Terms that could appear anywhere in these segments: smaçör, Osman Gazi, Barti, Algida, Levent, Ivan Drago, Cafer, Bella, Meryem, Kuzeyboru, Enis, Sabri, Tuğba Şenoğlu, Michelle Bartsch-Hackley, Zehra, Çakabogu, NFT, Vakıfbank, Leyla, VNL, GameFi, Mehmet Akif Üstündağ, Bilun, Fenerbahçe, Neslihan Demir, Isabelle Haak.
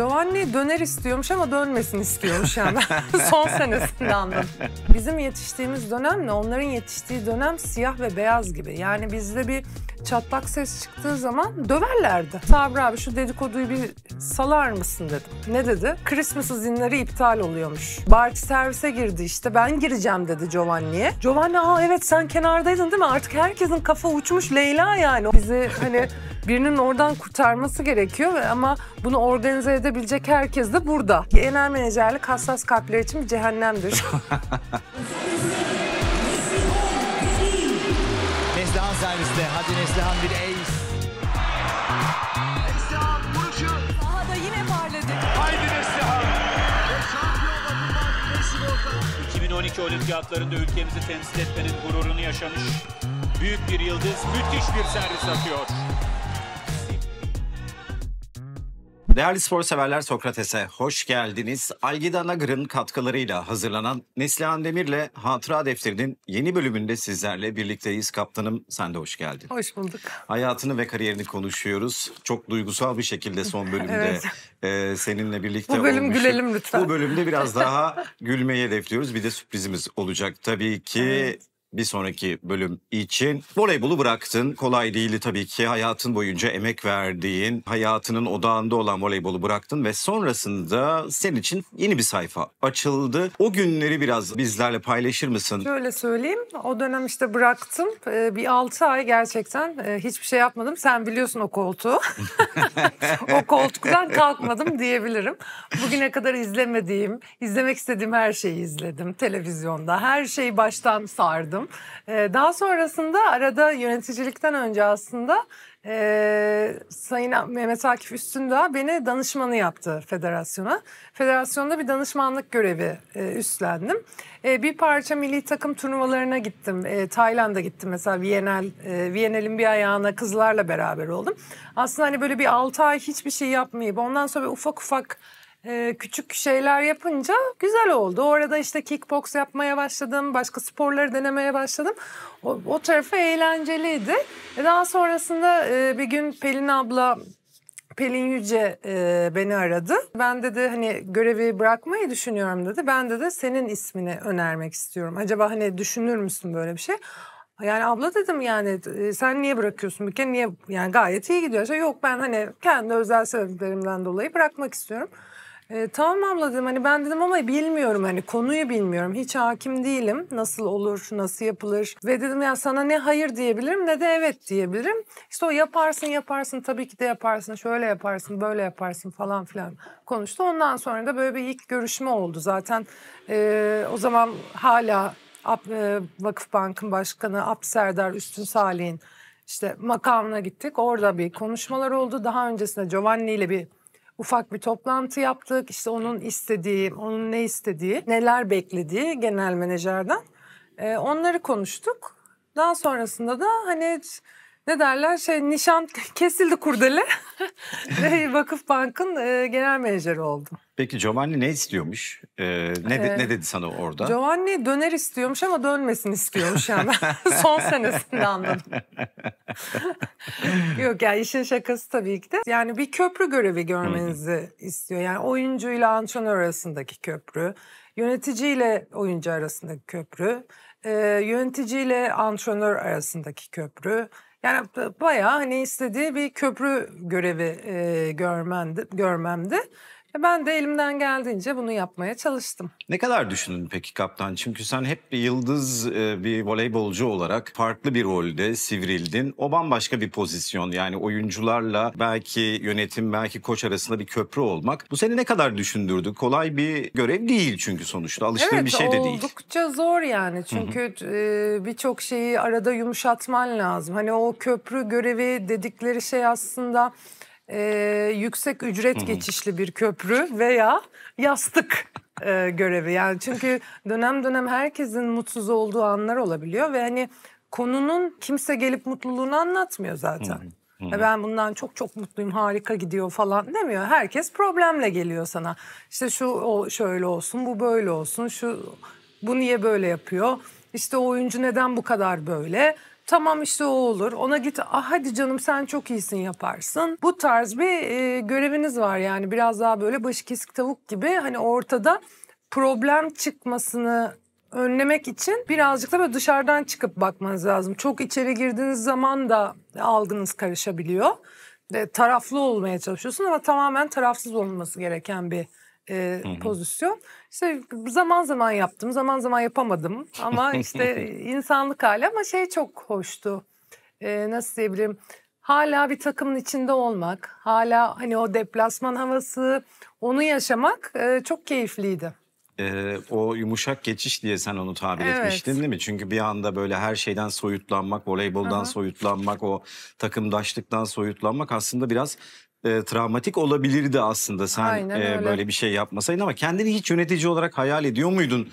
Giovanni döner istiyormuş ama dönmesin istiyormuş yani. Son senesinde anladım. Bizim yetiştiğimiz dönemle onların yetiştiği dönem siyah ve beyaz gibi. Yani bizde bir çatlak ses çıktığı zaman döverlerdi. Sabri abi şu dedikoduyu bir salar mısın dedim. Ne dedi? Christmas izinleri iptal oluyormuş. Barti servise girdi işte, ben gireceğim dedi Giovanni'ye. Giovanni aa evet sen kenardaydın değil mi? Artık herkesin kafa uçmuş Leyla yani. Bizi hani birinin oradan kurtarması gerekiyor ama bunu organize edebilecek herkes de burada. Genel menajerlik hassas kalpler için bir cehennemdir. Neslihan serviste, hadi Neslihan bir ace. Neslihan vuruşu. Daha da yine parladı. Haydi Neslihan. Şampiyon 2012 olimpiyatlarında ülkemizi temsil etmenin gururunu yaşamış büyük bir yıldız, müthiş bir servis atıyor. Değerli spor severler, Sokrates'e hoş geldiniz. Algida Nagır'ın katkılarıyla hazırlanan Neslihan Demir'le Hatıra Defteri'nin yeni bölümünde sizlerle birlikteyiz. Kaptanım sen de hoş geldin. Hoş bulduk. Hayatını ve kariyerini konuşuyoruz. Çok duygusal bir şekilde son bölümde evet. Seninle birlikte olmuştuk. Bu bölüm olmuştuk. Gülelim lütfen. Bu bölümde biraz daha gülmeyi hedefliyoruz. Bir de sürprizimiz olacak tabii ki. Evet. Bir sonraki bölüm için voleybolu bıraktın. Kolay değildi tabii ki. Hayatın boyunca emek verdiğin, hayatının odağında olan voleybolu bıraktın ve sonrasında senin için yeni bir sayfa açıldı. O günleri biraz bizlerle paylaşır mısın? Şöyle söyleyeyim. O dönem işte bıraktım. Bir 6 ay gerçekten hiçbir şey yapmadım. Sen biliyorsun o koltuğu. O koltuktan kalkmadım diyebilirim. Bugüne kadar izlemediğim, izlemek istediğim her şeyi izledim. Televizyonda her şeyi baştan sardım. Daha sonrasında arada yöneticilikten önce aslında Sayın Mehmet Akif Üstündağ beni danışmanı yaptı federasyona. Federasyonda bir danışmanlık görevi üstlendim. Bir parça milli takım turnuvalarına gittim. Tayland'a gittim mesela, VNL'in bir ayağına kızlarla beraber oldum. Aslında hani böyle bir 6 ay hiçbir şey yapmayıp ondan sonra ufak ufak küçük şeyler yapınca güzel oldu. Orada işte kickbox yapmaya başladım. Başka sporları denemeye başladım. O tarafı eğlenceliydi. Daha sonrasında bir gün Pelin abla, Pelin Yüce beni aradı. Ben dedi hani görevi bırakmayı düşünüyorum dedi. Ben dedi senin ismini önermek istiyorum. Acaba hani düşünür müsün böyle bir şey? Yani abla dedim yani sen niye bırakıyorsun bir kere? Niye? Yani gayet iyi gidiyor. İşte yok ben hani kendi özel sebeplerimden dolayı bırakmak istiyorum. Tamam abla dedim hani ben dedim ama bilmiyorum hani konuyu bilmiyorum, hiç hakim değilim, nasıl olur, nasıl yapılır ve dedim ya sana ne hayır diyebilirim ne de evet diyebilirim. İşte o yaparsın tabii ki de yaparsın, şöyle yaparsın böyle yaparsın falan filan konuştu. Ondan sonra da böyle bir ilk görüşme oldu zaten o zaman hala Vakıfbank'ın başkanı Serdar Üstün Salih'in işte makamına gittik, orada bir konuşmalar oldu. Daha öncesinde Giovanni ile bir ufak bir toplantı yaptık. İşte onun istediği, onun ne istediği, neler beklediği genel menajerden. Onları konuştuk. Daha sonrasında da hani ne derler nişan kesildi kurdele. Vakıfbank'ın genel menajeri oldum. Peki Giovanni ne istiyormuş? Ne dedi sana orada? Giovanni döner istiyormuş ama dönmesin istiyormuş yani. Son senesinde anladım. Yok ya yani işin şakası tabii ki de. Yani bir köprü görevi görmenizi istiyor. Yani oyuncuyla antrenör arasındaki köprü, yöneticiyle oyuncu arasındaki köprü, yöneticiyle antrenör arasındaki köprü. Yani bayağı hani istediği bir köprü görevi görmemdi. Ben de elimden geldiğince bunu yapmaya çalıştım. Ne kadar düşündün peki kaptan? Çünkü sen hep bir yıldız, bir voleybolcu olarak farklı bir rolde sivrildin. O bambaşka bir pozisyon. Yani oyuncularla belki yönetim, belki koç arasında bir köprü olmak. Bu seni ne kadar düşündürdü? Kolay bir görev değil çünkü sonuçta. Alıştığın evet, bir şey de değil. Evet, oldukça zor yani. Çünkü birçok şeyi arada yumuşatman lazım. Hani o köprü görevi dedikleri şey aslında... yüksek ücret geçişli bir köprü veya yastık görevi. Yani çünkü dönem dönem herkesin mutsuz olduğu anlar olabiliyor ve hani konunun kimse gelip mutluluğunu anlatmıyor zaten. Ben bundan çok mutluyum, harika gidiyor falan demiyor. Herkes problemle geliyor sana. İşte şu o şöyle olsun, bu böyle olsun, şu bu niye böyle yapıyor? İşte oyuncu neden bu kadar böyle? tamam işte o olur. Ona git, ah hadi canım sen çok iyisin yaparsın. Bu tarz bir göreviniz var yani, biraz daha böyle başı kesik tavuk gibi hani ortada problem çıkmasını önlemek için birazcık da böyle dışarıdan çıkıp bakmanız lazım. Çok içeri girdiğiniz zaman da algınız karışabiliyor. Taraflı olmaya çalışıyorsun ama tamamen tarafsız olması gereken bir pozisyon. İşte zaman zaman yaptım, zaman zaman yapamadım ama işte insanlık hali, ama şey çok hoştu. Nasıl diyebilirim? Hala bir takımın içinde olmak, hala hani o deplasman havası, onu yaşamak çok keyifliydi. O yumuşak geçiş diye sen onu tabir etmiştin değil mi? Çünkü bir anda böyle her şeyden soyutlanmak, voleyboldan soyutlanmak, o takımdaşlıktan soyutlanmak aslında biraz travmatik olabilirdi aslında sen böyle bir şey yapmasaydın. Ama kendini hiç yönetici olarak hayal ediyor muydun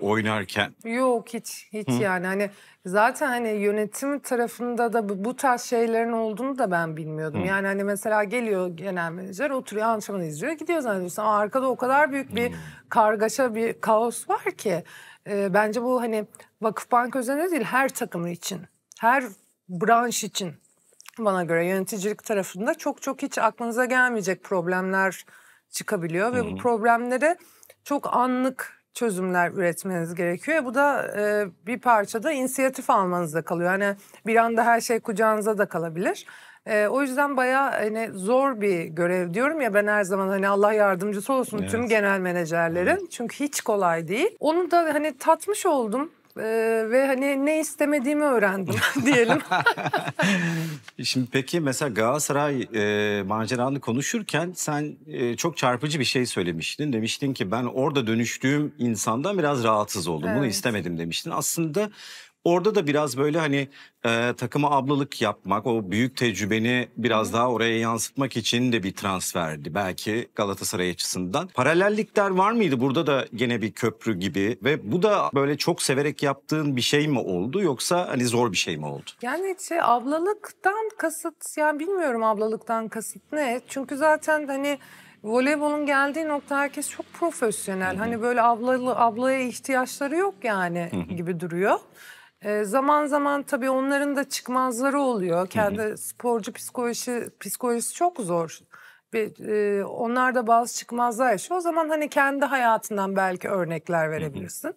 oynarken? Yok hiç. Yani hani zaten hani yönetim tarafında da bu tarz şeylerin olduğunu da ben bilmiyordum. Yani hani mesela geliyor genel menajer, oturuyor antrenmanı izliyor, gidiyor zannediyorsun. Ama arkada o kadar büyük bir kargaşa, bir kaos var ki bence bu hani Vakıfbank özelinde değil, her takımı için, her branş için. Bana göre yöneticilik tarafında çok hiç aklınıza gelmeyecek problemler çıkabiliyor. Ve bu problemlere çok anlık çözümler üretmeniz gerekiyor. Bu da bir parçada inisiyatif almanızda kalıyor. Hani bir anda her şey kucağınıza da kalabilir. O yüzden bayağı hani zor bir görev diyorum ya ben her zaman, hani Allah yardımcısı olsun tüm genel menajerlerin. Çünkü hiç kolay değil. Onu da hani tatmış oldum. Ve hani ne istemediğimi öğrendim diyelim. Şimdi peki mesela Galatasaray maceranı konuşurken sen çok çarpıcı bir şey söylemiştin. Demiştin ki ben orada dönüştüğüm insandan biraz rahatsız oldum. Evet. Bunu istemedim demiştin. Aslında orada da biraz böyle hani takıma ablalık yapmak, o büyük tecrübeni biraz daha oraya yansıtmak için de bir transferdi belki Galatasaray açısından. Paralellikler var mıydı? Burada da gene bir köprü gibi ve bu da böyle çok severek yaptığın bir şey mi oldu, yoksa hani zor bir şey mi oldu? Yani şey, ablalıktan kasıt, yani bilmiyorum ablalıktan kasıt ne? Çünkü zaten hani voleybolun geldiği nokta herkes çok profesyonel. Hani böyle ablaya ihtiyaçları yok yani gibi duruyor. Zaman zaman tabii onların da çıkmazları oluyor. Kendi sporcu psikolojisi çok zor. Onlar da bazı çıkmazlar yaşıyor. O zaman hani kendi hayatından belki örnekler verebilirsin.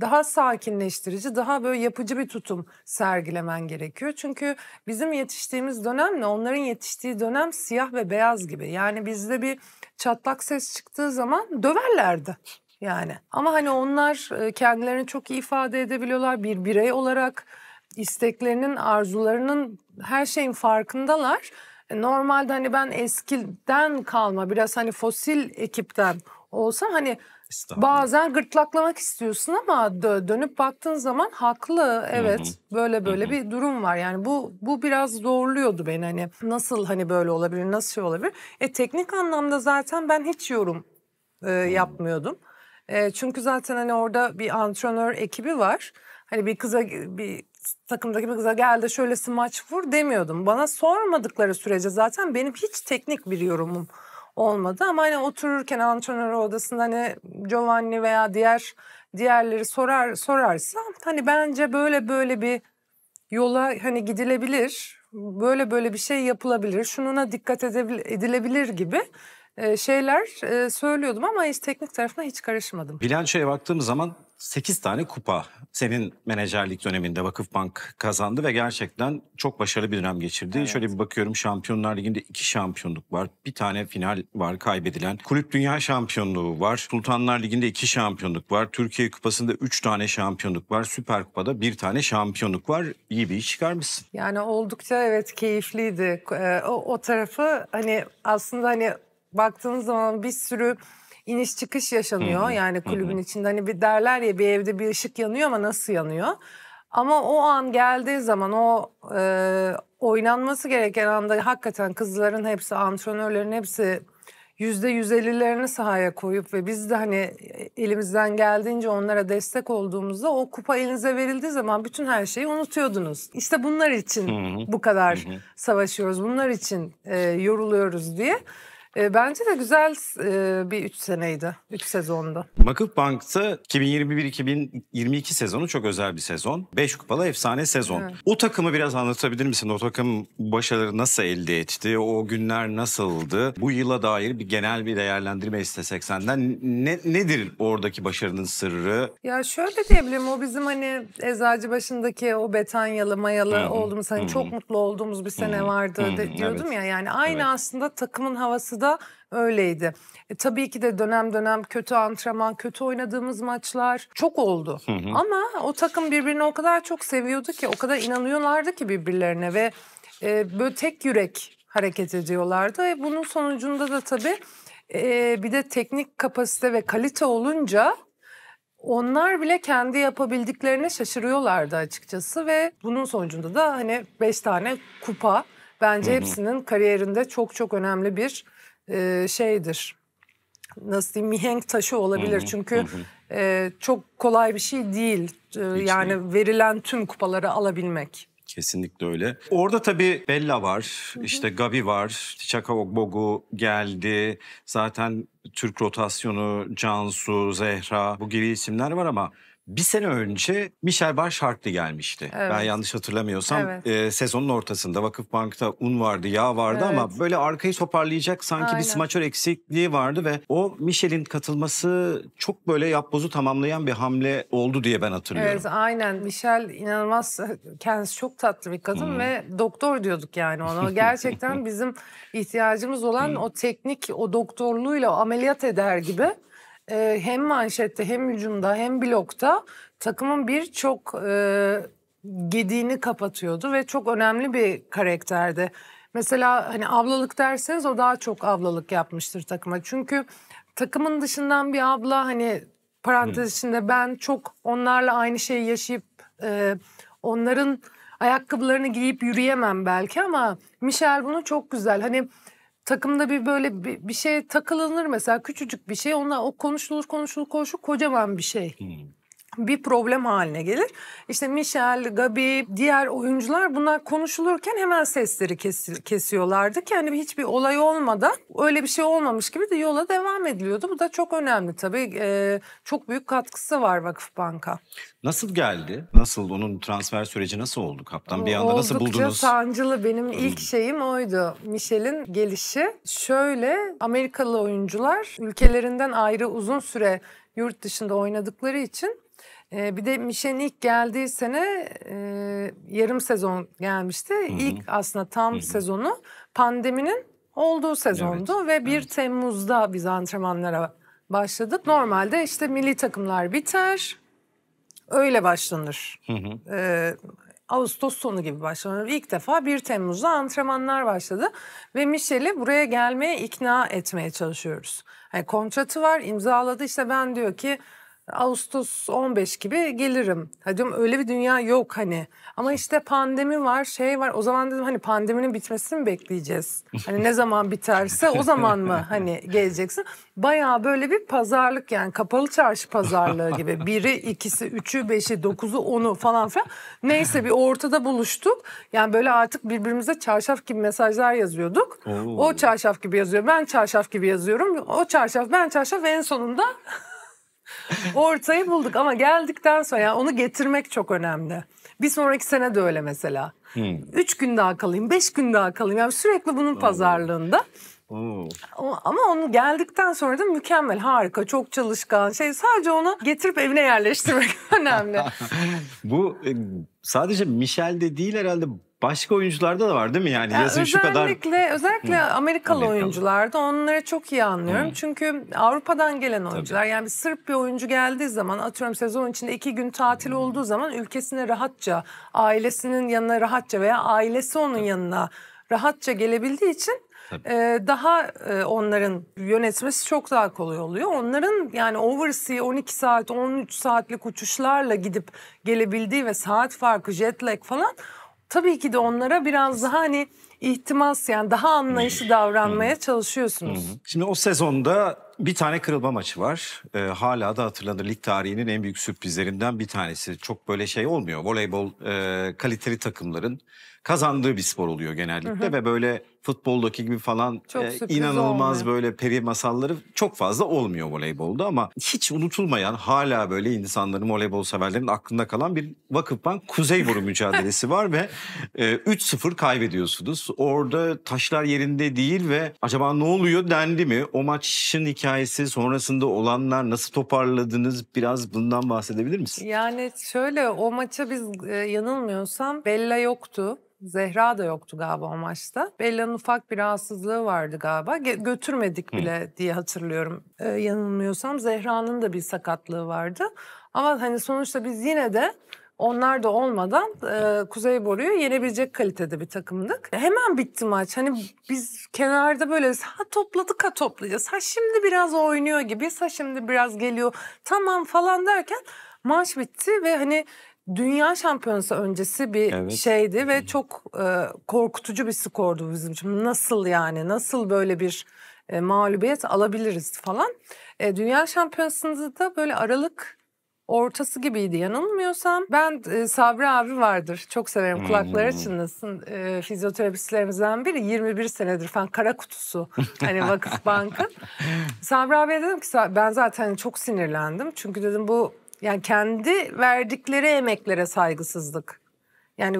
Daha sakinleştirici, daha böyle yapıcı bir tutum sergilemen gerekiyor. Çünkü bizim yetiştiğimiz dönemle onların yetiştiği dönem siyah ve beyaz gibi. Yani bizde bir çatlak ses çıktığı zaman döverlerdi. Yani ama hani onlar kendilerini çok iyi ifade edebiliyorlar, bir birey olarak isteklerinin, arzularının, her şeyin farkındalar. Normalde hani ben eskiden kalma biraz hani fosil ekipten olsam hani bazen gırtlaklamak istiyorsun ama dönüp baktığın zaman haklı, evet böyle bir durum var. Yani bu biraz zorluyordu beni, hani nasıl hani böyle olabilir, nasıl şey olabilir. Teknik anlamda zaten ben hiç yorum yapmıyordum. Çünkü zaten hani orada bir antrenör ekibi var. Hani bir takımdaki bir kıza gel de şöyle smaç vur demiyordum. Bana sormadıkları sürece zaten benim hiç teknik bir yorumum olmadı. Ama hani otururken antrenör odasında hani Giovanni veya diğerleri sorarsa hani bence böyle bir yola hani gidilebilir. Böyle bir şey yapılabilir. Şununa dikkat edilebilir gibi şeyler söylüyordum ama hiç teknik tarafına hiç karışmadım. Bilançoya baktığım zaman 8 tane kupa senin menajerlik döneminde Vakıfbank kazandı ve gerçekten çok başarılı bir dönem geçirdi. Evet. Şöyle bir bakıyorum, Şampiyonlar Ligi'nde 2 şampiyonluk var. Bir tane final var kaybedilen. Kulüp Dünya Şampiyonluğu var. Sultanlar Ligi'nde 2 şampiyonluk var. Türkiye Kupası'nda 3 tane şampiyonluk var. Süper Kupa'da 1 tane şampiyonluk var. İyi bir iş çıkarmışsın. Yani oldukça evet keyifliydi. O tarafı hani aslında hani baktığınız zaman bir sürü iniş çıkış yaşanıyor. Yani kulübün içinde hani bir derler ya, bir evde bir ışık yanıyor ama nasıl yanıyor? Ama o an geldiği zaman o oynanması gereken anda hakikaten kızların hepsi, antrenörlerin hepsi %150'lerini sahaya koyup ve biz de hani elimizden geldiğince onlara destek olduğumuzda o kupa elinize verildiği zaman bütün her şeyi unutuyordunuz. İşte bunlar için bu kadar savaşıyoruz, bunlar için yoruluyoruz diye. Bence de güzel bir 3 seneydi. 3 sezonda. Vakıfbank'ta 2021-2022 sezonu çok özel bir sezon. 5 kupalı efsane sezon. Evet. O takımı biraz anlatabilir misin? O takım başarıları nasıl elde etti? O günler nasıldı? Bu yıla dair bir genel bir değerlendirme istesek senden. Nedir oradaki başarının sırrı? Ya şöyle diyebilirim. O bizim hani Eczacıbaşı'ndaki o Betanyalı, Mayalı olduğumuz, hani çok mutlu olduğumuz bir sene vardı diyordum evet. Ya. Yani aynı evet. Aslında takımın havası da öyleydi. Tabii ki de dönem dönem kötü antrenman, kötü oynadığımız maçlar çok oldu. Hı hı. Ama o takım birbirini o kadar çok seviyordu ki, o kadar inanıyorlardı ki birbirlerine ve böyle tek yürek hareket ediyorlardı. Ve bunun sonucunda da tabii bir de teknik kapasite ve kalite olunca onlar bile kendi yapabildiklerine şaşırıyorlardı açıkçası ve bunun sonucunda da hani 5 tane kupa bence hepsinin kariyerinde çok çok önemli bir şeydir. Nasıl diyeyim, mihenk taşı olabilir. Çünkü çok kolay bir şey değil. Yani verilen tüm kupaları alabilmek. Kesinlikle öyle. Orada tabii Bella var, işte Gabi var, Çakabogu geldi. Zaten Türk rotasyonu, Cansu, Zehra, bu gibi isimler var ama bir sene önce Michelle Bartsch-Hackley gelmişti. Evet. Ben yanlış hatırlamıyorsam evet. Sezonun ortasında Vakıfbank'ta un vardı, yağ vardı evet. Ama böyle arkayı toparlayacak sanki aynen. Bir smaçör eksikliği vardı ve o Michelle'in katılması çok böyle yapbozu tamamlayan bir hamle oldu diye ben hatırlıyorum. Evet aynen, Michelle inanılmaz, kendisi çok tatlı bir kadın ve doktor diyorduk yani ona. Gerçekten bizim ihtiyacımız olan o teknik, o doktorluğuyla ameliyat eder gibi. Hem manşette hem hücumda hem blokta takımın birçok gediğini kapatıyordu ve çok önemli bir karakterdi. Mesela hani ablalık derseniz o daha çok ablalık yapmıştır takıma. Çünkü takımın dışından bir abla, hani parantez içinde ben çok onlarla aynı şeyi yaşayıp onların ayakkabılarını giyip yürüyemem belki ama Michelle bunu çok güzel, hani takımda bir böyle bir şey takılınır mesela, küçücük bir şey, ona o konuşulur kocaman bir şey. Bir problem haline gelir. İşte Michelle, Gabi, diğer oyuncular bunlar konuşulurken hemen sesleri kesiyorlardı ki hani hiçbir olay olmadan, öyle bir şey olmamış gibi de yola devam ediliyordu. Bu da çok önemli tabii. Çok büyük katkısı var Vakıfbank'a. Nasıl geldi? Nasıl onun transfer süreci nasıl oldu kaptan? Bir anda nasıl buldunuz? Oldukça sancılı. Benim ilk şeyim oydu. Michelle'in gelişi. Şöyle, Amerikalı oyuncular ülkelerinden ayrı uzun süre yurt dışında oynadıkları için, bir de Michelle'in ilk geldiği sene yarım sezon gelmişti. İlk aslında tam sezonu pandeminin olduğu sezondu evet. Ve 1 Temmuz'da biz antrenmanlara başladık. Normalde işte milli takımlar biter, öyle başlanır. Ağustos sonu gibi başlanır. İlk defa 1 Temmuz'da antrenmanlar başladı ve Michelle'i buraya gelmeye ikna etmeye çalışıyoruz. Yani kontratı var, imzaladı, işte ben diyor ki Ağustos 15 gibi gelirim. Ha diyorum, öyle bir dünya yok hani. Ama işte pandemi var, şey var. O zaman dedim hani pandeminin bitmesini mi bekleyeceğiz? Hani ne zaman biterse o zaman mı hani geleceksin? Bayağı böyle bir pazarlık, yani kapalı çarşı pazarlığı gibi. Biri, ikisi, üçü, beşi, dokuzu, onu falan filan. Neyse bir ortada buluştuk. Yani böyle artık birbirimize çarşaf gibi mesajlar yazıyorduk. Oo. O çarşaf gibi yazıyor, ben çarşaf gibi yazıyorum. O çarşaf, ben çarşaf, en sonunda... Ortayı bulduk ama geldikten sonra yani onu getirmek çok önemli. Bir sonraki sene de öyle mesela. 3 gün daha kalayım, 5 gün daha kalayım. Yani sürekli bunun pazarlığında. Ama onu geldikten sonra da mükemmel, harika, çok çalışkan şey. Sadece onu getirip evine yerleştirmek önemli. Bu sadece Michelle'de değil herhalde. Başka oyuncularda da var değil mi? Yani yazın şu kadar... Özellikle Amerikalı oyuncularda onları çok iyi anlıyorum. Çünkü Avrupa'dan gelen oyuncular, tabii. Yani bir Sırp bir oyuncu geldiği zaman, atıyorum sezon içinde 2 gün tatil olduğu zaman ülkesine rahatça, ailesinin yanına rahatça veya ailesi onun yanına rahatça gelebildiği için daha onların yönetmesi çok daha kolay oluyor. Onların yani oversea 12 saat, 13 saatlik uçuşlarla gidip gelebildiği ve saat farkı, jet lag falan... Tabii ki de onlara biraz daha hani ihtimas, yani daha anlayışlı davranmaya çalışıyorsunuz. Şimdi o sezonda Bir tane kırılma maçı var. Hala da hatırlanır. Lig tarihinin en büyük sürprizlerinden bir tanesi. Çok böyle şey olmuyor. Voleybol kaliteli takımların kazandığı bir spor oluyor genellikle. Hı hı. Ve böyle futboldaki gibi falan inanılmaz olmuyor. Böyle peri masalları çok fazla olmuyor voleybolda. Ama hiç unutulmayan, hala böyle insanların, voleybol severlerin aklında kalan bir Vakıfbank Kuzeyboru mücadelesi var. Ve 3-0 kaybediyorsunuz. Orada taşlar yerinde değil ve acaba ne oluyor dendi mi? O maçın hikayesi, sonrasında olanlar, nasıl toparladınız? Biraz bundan bahsedebilir misin? Yani şöyle, o maça biz yanılmıyorsam Bella yoktu. Zehra da yoktu galiba o maçta. Bella'nın ufak bir rahatsızlığı vardı galiba. Götürmedik bile diye hatırlıyorum. Yanılmıyorsam Zehra'nın da bir sakatlığı vardı. Ama hani sonuçta biz yine de onlar da olmadan Kuzeyboru'yu yenebilecek kalitede bir takımdık. Hemen bitti maç. Hani biz kenarda böyle ha topladık ha toplayacağız. Ha şimdi biraz oynuyor gibi. Ha şimdi biraz geliyor. Tamam falan derken maç bitti ve hani Dünya Şampiyonası öncesi bir şeydi ve çok korkutucu bir skordu bizim için. Nasıl yani, nasıl böyle bir mağlubiyet alabiliriz falan. Dünya Şampiyonası'nda da böyle Aralık ortası gibiydi yanılmıyorsam. Ben Sabri abi vardır, çok severim, kulakları çınlasın, fizyoterapistlerimizden biri, 21 senedir falan kara kutusu hani Vakıfbank'ın. Sabri abiye dedim ki, ben zaten çok sinirlendim çünkü dedim bu, yani kendi verdikleri emeklere saygısızlık. Yani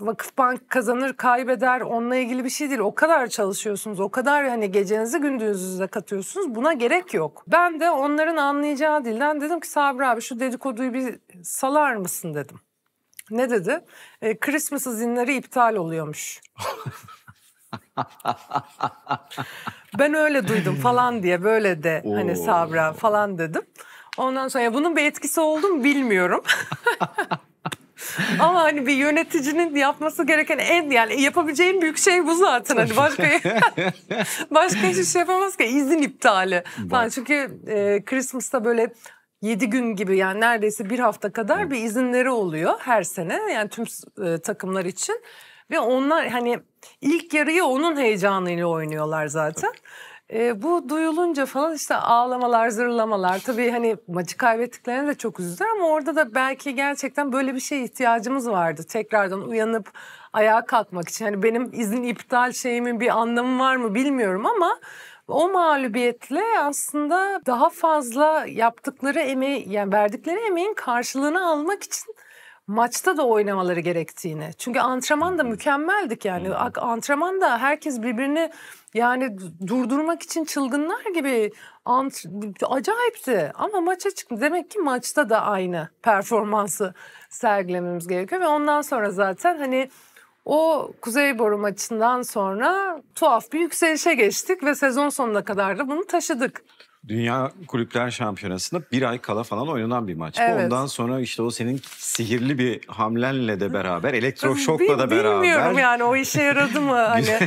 Vakıfbank kazanır kaybeder onunla ilgili bir şey değil. O kadar çalışıyorsunuz, o kadar hani gecenizi gündüzünüze katıyorsunuz, buna gerek yok. Ben de onların anlayacağı dilden dedim ki, Sabri abi şu dedikoduyu bir salar mısın dedim. Ne dedi? Christmas izinleri iptal oluyormuş. Ben öyle duydum falan diye böyle de hani Sabra falan dedim. Ondan sonra ya bunun bir etkisi oldu mu bilmiyorum. Ama hani bir yöneticinin yapması gereken en, yani yapabileceğin büyük şey bu zaten. Hani başka hiçbir şey yapamaz ki, izin iptali. Falan. Çünkü Christmas'ta böyle 7 gün gibi, yani neredeyse bir hafta kadar bir izinleri oluyor her sene. Yani tüm takımlar için. Ve onlar hani ilk yarıyı onun heyecanıyla oynuyorlar zaten. Bu duyulunca falan işte ağlamalar, zırlamalar. Tabii hani maçı kaybettiklerine de çok üzüldüler ama orada da belki gerçekten böyle bir şeye ihtiyacımız vardı. Tekrardan uyanıp ayağa kalkmak için. Hani benim izin iptal şeyimin bir anlamı var mı bilmiyorum ama o mağlubiyetle aslında daha fazla yaptıkları emeği, yani verdikleri emeğin karşılığını almak için maçta da oynamaları gerektiğini. Çünkü antrenman da mükemmeldik yani. Antrenman da herkes birbirini yani durdurmak için çılgınlar gibi, acayipti. Ama maça çıktı. Demek ki maçta da aynı performansı sergilememiz gerekiyor. Ve ondan sonra zaten hani o Kuzeyboru maçından sonra tuhaf bir yükselişe geçtik. Ve sezon sonuna kadar da bunu taşıdık. Dünya Kulüpler Şampiyonası'nda bir ay kala falan oynanan bir maç. Evet. Ondan sonra işte o senin sihirli bir hamlenle de beraber, elektroşokla da beraber. Bilmiyorum yani o işe yaradı mı? Hani?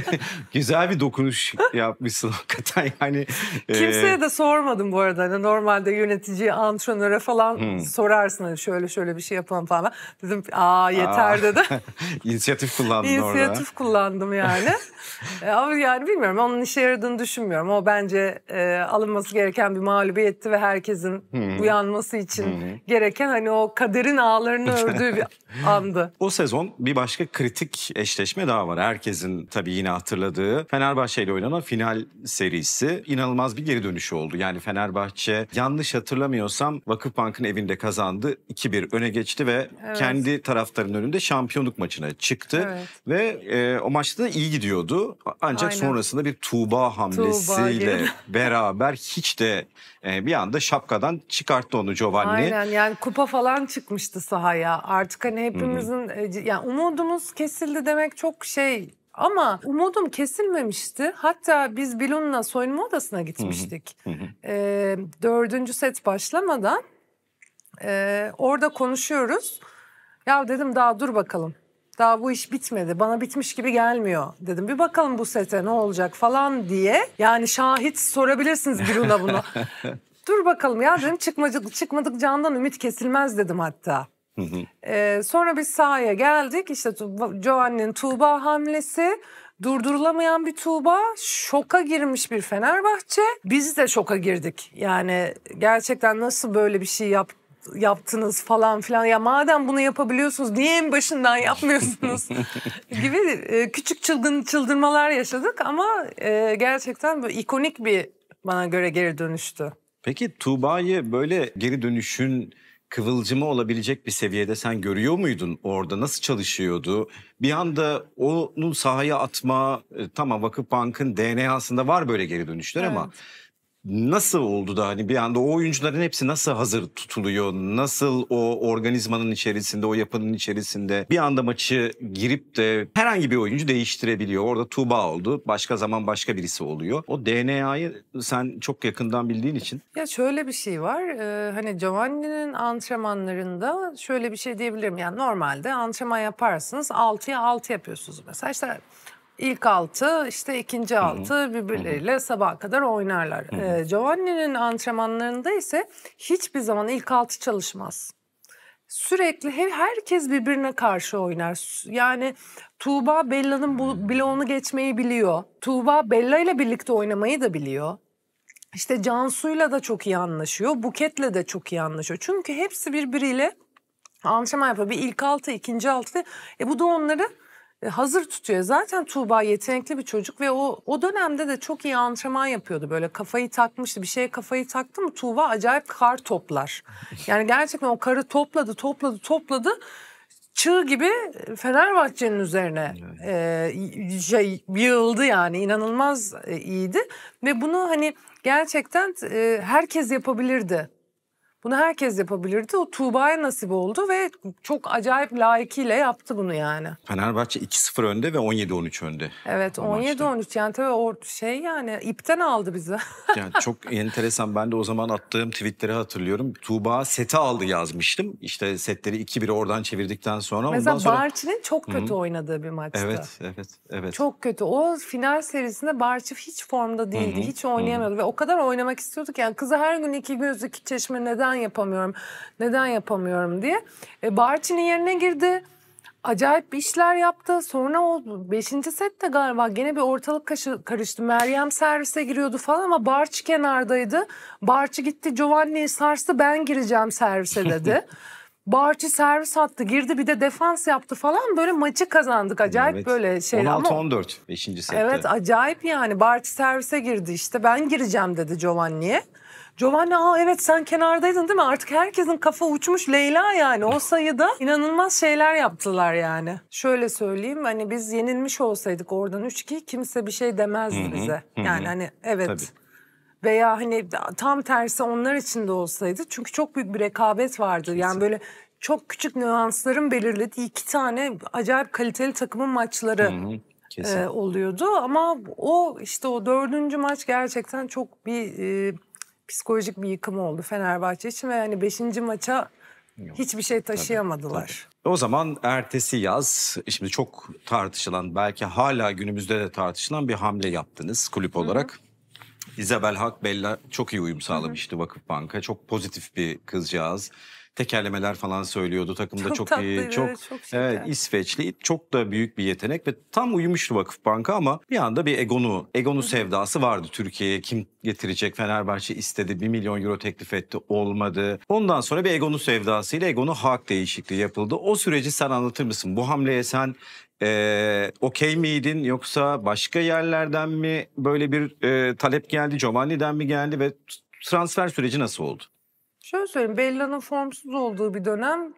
Güzel bir dokunuş yapmışsın hakikaten yani. Kimseye de sormadım bu arada. Yani normalde yöneticiye, antrenöre falan sorarsın. Hani şöyle şöyle bir şey yapalım falan. Dedim yeter dedi. İnisiyatif kullandın orada. İnisiyatif kullandım yani. Ama yani bilmiyorum, onun işe yaradığını düşünmüyorum. O bence alınması gereken bir mağlubiyetti ve herkesin uyanması için gereken hani o kaderin ağlarını ördüğü bir andı. O sezon bir başka kritik eşleşme daha var. Herkesin tabii yine hatırladığı Fenerbahçe ile oynanan final serisi inanılmaz bir geri dönüşü oldu. Yani Fenerbahçe yanlış hatırlamıyorsam Vakıfbank'ın evinde kazandı. 2-1 öne geçti ve kendi taraftarının önünde şampiyonluk maçına çıktı. Evet. Ve o maçta da iyi gidiyordu. Ancak sonrasında bir Tuğba hamlesiyle beraber hiç de bir anda şapkadan çıkarttı onu Giovanni. Aynen yani kupa falan çıkmıştı sahaya. Artık hani hepimizin yani umudumuz kesildi demek çok şey ama umudum kesilmemişti. Hatta biz Bilun'la soyunma odasına gitmiştik. 4. set başlamadan orada konuşuyoruz. Ya dedim daha dur bakalım. Daha bu iş bitmedi. Bana bitmiş gibi gelmiyor dedim. Bir bakalım bu sete ne olacak falan diye. Yani şahit sorabilirsiniz Bilun'a bunu. Dur bakalım ya dedim, çıkmadık candan ümit kesilmez dedim hatta. Sonra biz sahaya geldik. İşte Giovanni'nin Tuğba hamlesi Durdurulamayan bir Tuğba, şoka girmiş bir Fenerbahçe. Biz de şoka girdik. Yani gerçekten nasıl böyle bir şey yaptınız falan filan. Ya madem bunu yapabiliyorsunuz niye en başından yapmıyorsunuz gibi küçük çıldırmalar yaşadık. Ama gerçekten böyle ikonik bir bana göre geri dönüştü. Peki Tuğba'yı böyle geri dönüşün kıvılcımı olabilecek bir seviyede sen görüyor muydun orada? Nasıl çalışıyordu? Bir anda onun sahaya atma, tamam Vakıfbank'ın DNA'sında var böyle geri dönüşler, evet. Ama nasıl oldu da hani bir anda o oyuncuların hepsi nasıl hazır tutuluyor? Nasıl o organizmanın içerisinde, o yapının içerisinde bir anda maçı girip de herhangi bir oyuncu değiştirebiliyor? Orada Tuğba oldu, başka zaman başka birisi oluyor. O DNA'yı sen çok yakından bildiğin için. Ya şöyle bir şey var, hani Giovanni'nin antrenmanlarında şöyle bir şey diyebilirim. Yani normalde antrenman yaparsınız, 6'ya 6 yapıyorsunuz mesela işte. İlk 6, işte ikinci 6 birbirleriyle sabaha kadar oynarlar. Giovanni'nin antrenmanlarında ise hiçbir zaman ilk 6 çalışmaz. Sürekli herkes birbirine karşı oynar. Yani Tuğba Bella'nın bloğunu geçmeyi biliyor. Tuğba Bella ile birlikte oynamayı da biliyor. İşte Cansu'yla da çok iyi anlaşıyor. Buket'le de çok iyi anlaşıyor. Çünkü hepsi birbiriyle antrenman yapıyor. Bir ilk 6, ikinci 6. Bu da onları hazır tutuyor. Zaten Tuğba yetenekli bir çocuk ve o dönemde de çok iyi antrenman yapıyordu. Böyle kafayı takmıştı. Bir şeye kafayı taktı mı Tuğba acayip kar toplar. Yani gerçekten o karı topladı. Çığ gibi Fenerbahçe'nin üzerine yığıldı yani. İnanılmaz iyiydi. Ve bunu hani gerçekten herkes yapabilirdi. Bunu herkes yapabilirdi. O Tuğba'ya nasip oldu ve çok acayip layıkıyla yaptı bunu yani. Fenerbahçe 2-0 önde ve 17-13 önde. Evet 17-13 yani tabii o şey yani ipten aldı bizi. Yani çok enteresan, ben de o zaman attığım tweetleri hatırlıyorum. Tuğba sete aldı yazmıştım. İşte setleri 2-1 oradan çevirdikten sonra. Mesela ondan sonra... Barti'nin çok kötü oynadığı bir maçtı. Evet. Çok kötü. O final serisinde Barti hiç formda değildi. Hiç oynayamıyordu ve o kadar oynamak istiyorduk. Yani kızı her gün iki göz iki çeşme neden yapamıyorum diye. Barçin'in yerine girdi. Acayip işler yaptı. Sonra o 5. sette galiba gene bir ortalık karıştı. Meryem servise giriyordu falan ama Bartsch kenardaydı. Bartsch gitti Giovanni'yi sarstı, ben gireceğim servise dedi. Bartsch servis attı, girdi, bir de defans yaptı falan, böyle maçı kazandık acayip, evet. Böyle şey 16-14 5. sette. Evet acayip yani. Bartsch servise girdi, işte ben gireceğim dedi Giovanni'ye. Giovanni, aa evet sen kenardaydın değil mi? Artık herkesin kafa uçmuş Leyla yani. O sayıda inanılmaz şeyler yaptılar yani. Şöyle söyleyeyim, hani biz yenilmiş olsaydık oradan 3-2 kimse bir şey demezdi bize. Yani hani evet. Tabii. Veya hani tam tersi onlar için de olsaydı. Çünkü çok büyük bir rekabet vardı. Kesin. Yani böyle çok küçük nüansların belirlediği iki tane acayip kaliteli takımın maçları oluyordu. Ama o işte o 4. maç gerçekten çok bir... psikolojik bir yıkım oldu Fenerbahçe için ve yani 5. maça hiçbir şey taşıyamadılar. Tabii. O zaman ertesi yaz, şimdi çok tartışılan, belki hala günümüzde de tartışılan bir hamle yaptınız kulüp olarak. Isabelle Haak, Bella çok iyi uyum sağlamıştı Vakıfbank'a. Çok pozitif bir kızcağız. Tekerlemeler falan söylüyordu. Takımda çok iyi, çok İsveçli, çok da büyük bir yetenek ve tam uyumuştu Vakıfbank'a ama bir anda bir Egonu sevdası vardı Türkiye'ye. Kim getirecek? Fenerbahçe istedi, 1 milyon euro teklif etti, olmadı. Ondan sonra bir Egonu sevdasıyla Egonu Haak değişikliği yapıldı. O süreci sen anlatır mısın? Bu hamleye sen okey miydin, yoksa başka yerlerden mi böyle bir talep geldi, Giovanni'den mi geldi ve transfer süreci nasıl oldu? Şöyle söyleyeyim, Bella'nın formsuz olduğu bir dönem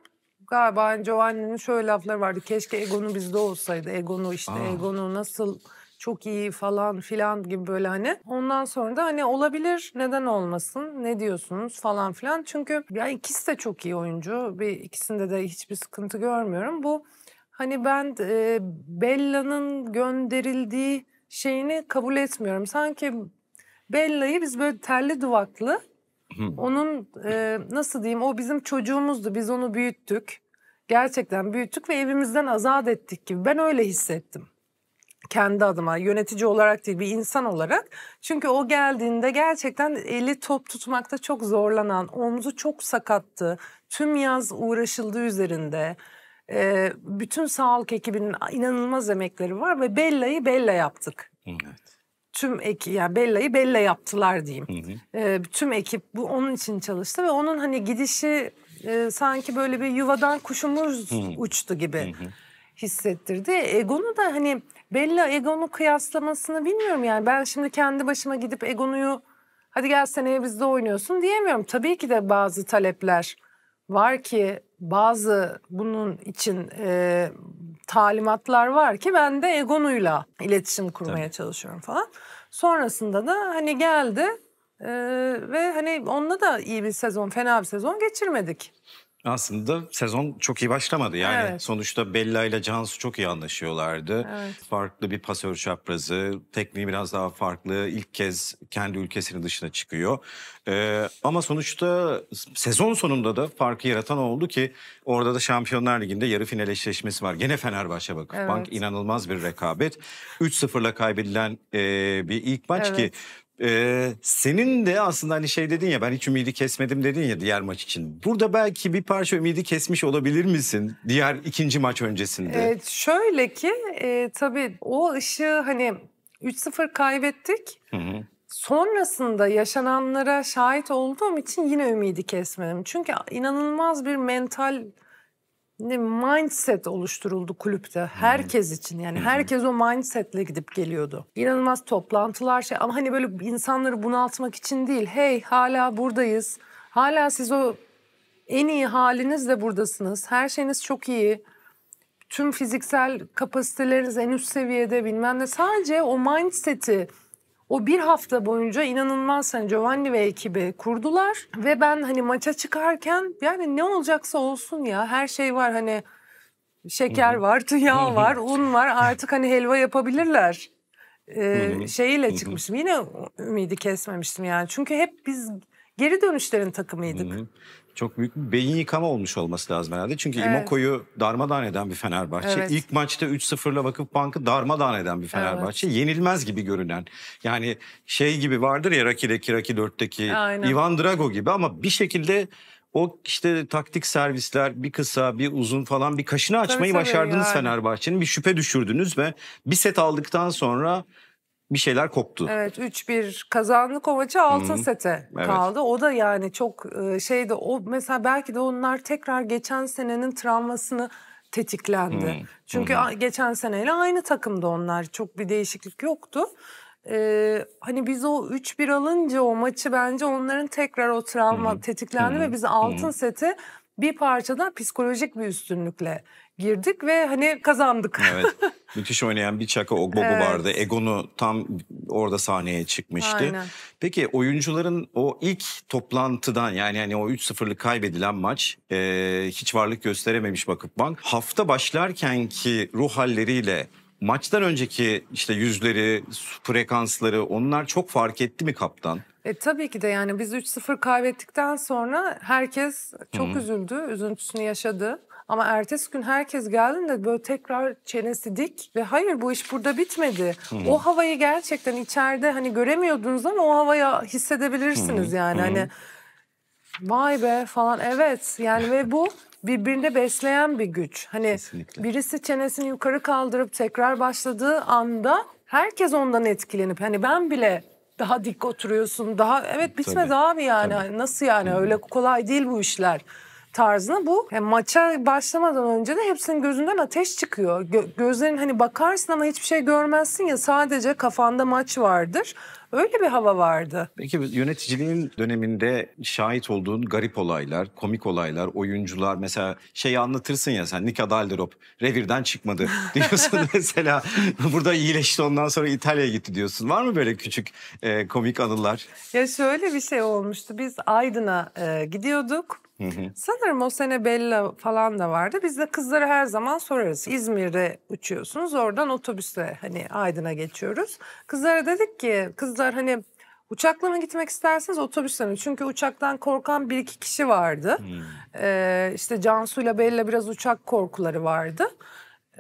galiba Giovanni'nin şöyle lafları vardı. Keşke Egonu bizde olsaydı. Egonu işte Egonu nasıl çok iyi falan filan gibi böyle hani. Ondan sonra da hani olabilir, neden olmasın, ne diyorsunuz falan filan. Çünkü ya ikisi de çok iyi oyuncu. İkisinde de hiçbir sıkıntı görmüyorum. Bu hani ben Bella'nın gönderildiği şeyini kabul etmiyorum. Sanki Bella'yı biz böyle telli duvaklı, onun nasıl diyeyim, o bizim çocuğumuzdu, biz onu büyüttük, gerçekten büyüttük ve evimizden azat ettik gibi, ben öyle hissettim kendi adıma, yönetici olarak değil bir insan olarak. Çünkü o geldiğinde gerçekten eli top tutmakta çok zorlanan, omzu çok sakattı, tüm yaz uğraşıldı üzerinde, bütün sağlık ekibinin inanılmaz emekleri var ve Bella'yı Bella yaptık. Evet. Tüm ekip, yani Bella'yı Bella yaptılar diyeyim. Hı hı. Tüm ekip bu onun için çalıştı ve onun hani gidişi sanki böyle bir yuvadan kuşumuz uçtu gibi hissettirdi. Egonu da hani Bella Egonu kıyaslamasını bilmiyorum yani, ben şimdi kendi başıma gidip Egonu'yu hadi gel seneye bizde oynuyorsun diyemiyorum. Tabii ki de bazı talepler var ki, bazı bunun için talimatlar var ki ben de Egonu'yla iletişim kurmaya tabii çalışıyorum falan. Sonrasında da hani geldi ve hani onunla da iyi bir sezon, fena bir sezon geçirmedik. Aslında sezon çok iyi başlamadı yani. Evet. Sonuçta Bella ile Cansu çok iyi anlaşıyorlardı. Evet. Farklı bir pasör çaprazı, tekniği biraz daha farklı. İlk kez kendi ülkesinin dışına çıkıyor. Ama sonuçta sezon sonunda da farkı yaratan oldu ki orada da Şampiyonlar Ligi'nde yarı final eşleşmesi var. Gene Fenerbahçe Vakıfbank, evet, inanılmaz bir rekabet. 3-0'la kaybedilen bir ilk maç, evet, ki... senin de aslında hani şey dedin ya, ben hiç ümidi kesmedim dedin ya diğer maç için. Burada belki bir parça ümidi kesmiş olabilir misin diğer ikinci maç öncesinde? Evet, şöyle ki tabii o ışığı hani 3-0 kaybettik. Hı hı. Sonrasında yaşananlara şahit olduğum için yine ümidi kesmedim. Çünkü inanılmaz bir mental mindset oluşturuldu kulüpte herkes için, yani herkes o mindsetle gidip geliyordu. İnanılmaz toplantılar şey, ama hani böyle insanları bunaltmak için değil, hey hala buradayız, hala siz o en iyi halinizle buradasınız, her şeyiniz çok iyi, tüm fiziksel kapasiteleriniz en üst seviyede bilmem ne, sadece o mindset'i o bir hafta boyunca inanılmaz hani Giovanni ve ekibi kurdular ve ben hani maça çıkarken yani ne olacaksa olsun ya, her şey var hani, şeker var, yağ var, un var, artık hani helva yapabilirler şeyiyle çıkmıştım. Yine ümidi kesmemiştim yani, çünkü hep biz geri dönüşlerin takımıydık. Çok büyük bir beyin yıkama olmuş olması lazım herhalde. Çünkü evet, İmoko'yu darmadağın eden bir Fenerbahçe. Evet. İlk maçta 3-0'la Vakıfbank'ı darmadağın eden bir Fenerbahçe. Evet. Yenilmez gibi görünen. Yani şey gibi vardır ya, Raki'deki, Raki 4'teki Ivan Drago gibi, ama bir şekilde o işte taktik servisler, bir kısa bir uzun falan, bir kaşını açmayı tabii başardınız yani. Fenerbahçe'nin bir şüphe düşürdünüz ve bir set aldıktan sonra bir şeyler koptu. Evet, 3-1 kazandık o maçı, 6 sete kaldı. Evet. O da yani çok şeydi. O mesela belki de onlar tekrar geçen senenin travmasını tetiklendi. Çünkü geçen seneyle aynı takımda onlar. Çok bir değişiklik yoktu. Hani biz o 3-1 alınca o maçı, bence onların tekrar o travma tetiklendi ve biz altın seti bir parçadan psikolojik bir üstünlükle girdik ve hani kazandık. Evet. Müthiş oynayan bir Çakabogu evet, vardı. Egonu tam orada sahneye çıkmıştı. Aynen. Peki oyuncuların o ilk toplantıdan, yani hani o 3-0'lık kaybedilen maç, hiç varlık gösterememiş Vakıfbank, hafta başlarken ki ruh halleriyle maçtan önceki işte yüzleri, frekansları, onlar çok fark etti mi kaptan? Tabii ki de yani biz 3-0 kaybettikten sonra herkes çok üzüldü, üzüntüsünü yaşadı. Ama ertesi gün herkes geldiğinde böyle tekrar çenesi dik ve hayır bu iş burada bitmedi. O havayı gerçekten içeride hani göremiyordunuz ama o havaya hissedebilirsiniz yani. Hani vay be falan, evet yani ve bu birbirini besleyen bir güç. Hani kesinlikle, birisi çenesini yukarı kaldırıp tekrar başladığı anda herkes ondan etkilenip, hani ben bile daha dik oturuyorsun, daha evet bitmedi tabii abi yani tabii, nasıl yani öyle kolay değil bu işler tarzına bu. Yani maça başlamadan önce de hepsinin gözünden ateş çıkıyor. Gözlerin hani bakarsın ama hiçbir şey görmezsin ya, sadece kafanda maç vardır. Öyle bir hava vardı. Peki yöneticiliğin döneminde şahit olduğun garip olaylar, komik olaylar, oyuncular mesela şeyi anlatırsın ya sen, Nika Dalderop revirden çıkmadı diyorsun mesela, burada iyileşti ondan sonra İtalya'ya gitti diyorsun. Var mı böyle küçük komik anılar? Ya şöyle bir şey olmuştu, biz Aydın'a gidiyorduk. Sanırım o sene Bella falan da vardı. Biz de kızlara her zaman sorarız. İzmir'de uçuyorsunuz, oradan otobüsle hani Aydın'a geçiyoruz. Kızlara dedik ki, kızlar hani uçakla mı gitmek istersiniz otobüsle mi? Çünkü uçaktan korkan bir iki kişi vardı. İşte Cansu'yla Bella biraz uçak korkuları vardı.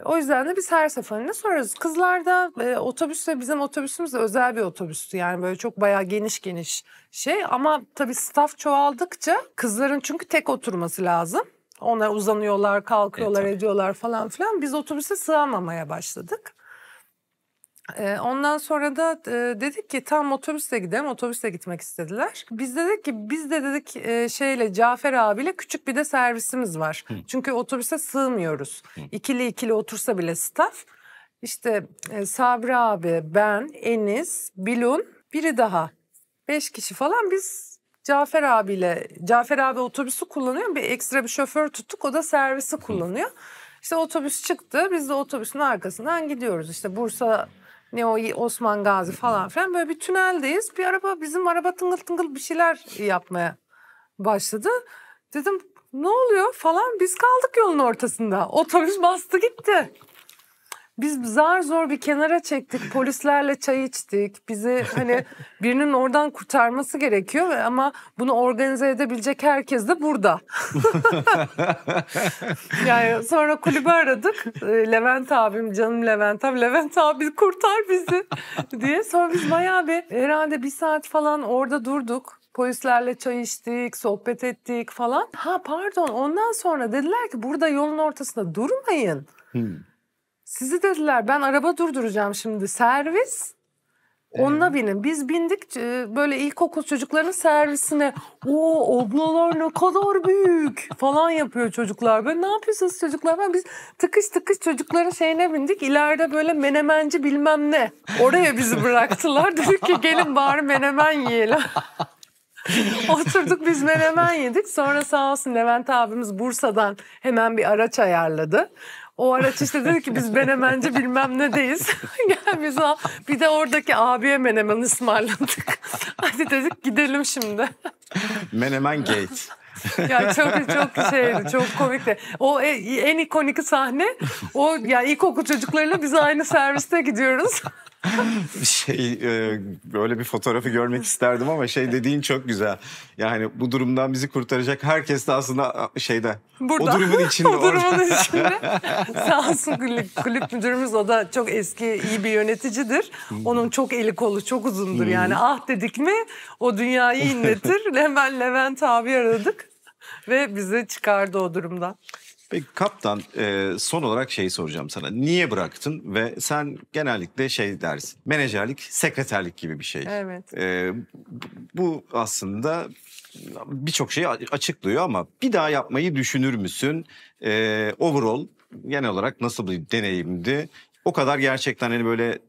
O yüzden de biz her seferinde sorarız. Kızlar da otobüsle, bizim otobüsümüz de özel bir otobüstü. Yani böyle çok bayağı geniş şey. Ama tabii staff çoğaldıkça kızların çünkü tek oturması lazım. Onlar uzanıyorlar, kalkıyorlar, ediyorlar falan filan. Biz otobüse sığamamaya başladık. Ondan sonra da dedik ki tam otobüste gidelim. Otobüste gitmek istediler. Biz dedik ki şeyle Cafer abiyle küçük bir de servisimiz var. Hı. Çünkü otobüse sığmıyoruz. Hı. İkili ikili otursa bile staff. İşte Sabri abi, ben, Enis, Bilun, biri daha. 5 kişi falan biz Cafer abiyle, Cafer abi otobüsü kullanıyor. Bir ekstra bir şoför tuttuk, o da servisi kullanıyor. İşte otobüs çıktı, biz de otobüsün arkasından gidiyoruz. İşte Bursa, Osman Gazi falan filan, böyle bir tüneldeyiz. Bir araba, bizim araba tıngıl tıngıl bir şeyler yapmaya başladı. Dedim ne oluyor falan, biz kaldık yolun ortasında. Otobüs bastı gitti. Biz zar zor bir kenara çektik, polislerle çay içtik. Bizi hani birinin oradan kurtarması gerekiyor ama bunu organize edebilecek herkes de burada. Yani sonra kulübü aradık. Levent abim, canım Levent abi, Levent abi kurtar bizi diye. Sonra biz bayağı bir herhalde 1 saat falan orada durduk. Polislerle çay içtik, sohbet ettik falan. Ha pardon, ondan sonra dediler ki burada yolun ortasında durmayın. Sizi dediler, ben araba durduracağım şimdi, servis, onunla binin. Biz bindik böyle ilkokul çocukların servisine, o oblalar ne kadar büyük falan yapıyor çocuklar. Böyle ne yapıyorsunuz çocuklar? Ben, biz tıkış tıkış çocukların şeyine bindik. İleride böyle menemenci bilmem ne, oraya bizi bıraktılar. Dedik ki gelin bari menemen yiyelim. Oturduk, biz menemen yedik. Sonra sağ olsun Levent abimiz Bursa'dan hemen bir araç ayarladı. O araç işte dedi ki biz menemence bilmem nedeyiz. Gel biz bir de oradaki abiye menemen ısmarladık. Hadi dedik gidelim şimdi. Menemen Gate. Yani çok şeydi, çok komikti. O en ikonik sahne. O yani ilkokul çocuklarıyla biz aynı serviste gidiyoruz. Böyle bir fotoğrafı görmek isterdim ama dediğin çok güzel. Yani bu durumdan bizi kurtaracak herkes de aslında burada, o durumun içinde. O durumun içinde. Sağ olsun kulüp müdürümüz, o da çok eski iyi bir yöneticidir. Onun çok eli kolu çok uzundur yani. Ah dedik mi o dünyayı inletir. Hemen Levent abi aradık ve bizi çıkardı o durumdan. Peki kaptan, son olarak soracağım sana. Niye bıraktın? Ve sen genellikle dersin, menajerlik, sekreterlik gibi bir şey. Evet. Bu aslında birçok şeyi açıklıyor ama bir daha yapmayı düşünür müsün? Overall genel olarak nasıl bir deneyimdi? O kadar gerçekten böyle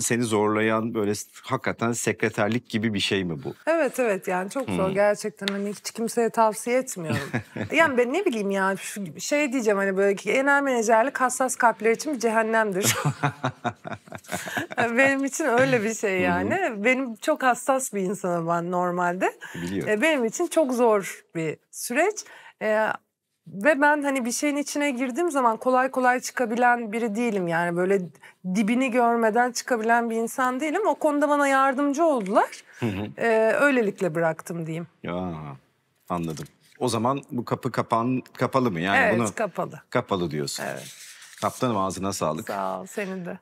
seni zorlayan, böyle hakikaten sekreterlik gibi bir şey mi bu? Evet, yani çok zor gerçekten, hiç kimseye tavsiye etmiyorum. Yani ben ne bileyim ya, diyeceğim böyle ki genel menajerlik hassas kalpler için bir cehennemdir. Benim için öyle bir şey yani. Benim çok hassas bir insanım ben normalde. Biliyorum. Benim için çok zor bir süreç. Ve ben bir şeyin içine girdiğim zaman kolay kolay çıkabilen biri değilim. Yani böyle dibini görmeden çıkabilen bir insan değilim. O konuda bana yardımcı oldular. Öylelikle bıraktım diyeyim. Ya, anladım. O zaman bu kapı kapalı mı? Yani evet, kapalı. Kapalı diyorsun. Evet. Kaptanım ağzına sağlık. Sağ ol, senin de.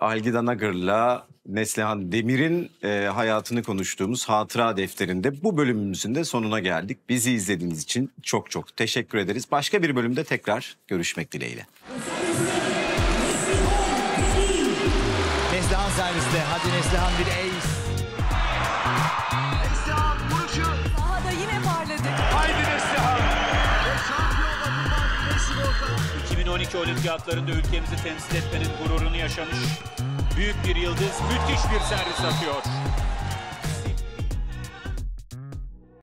Algida Nagır'la Neslihan Demir'in hayatını konuştuğumuz Hatıra Defteri'nde bu bölümümüzün de sonuna geldik. Bizi izlediğiniz için çok çok teşekkür ederiz. Başka bir bölümde tekrar görüşmek dileğiyle. Neslihan serviste. Hadi Neslihan bir ace. Neslihan vurucu. Daha da yine parladı. Haydi Neslihan. 2012 olimpiyatlarında ülkemizi temsil etmenin gururunu yaşamış büyük bir yıldız, müthiş bir servis atıyor.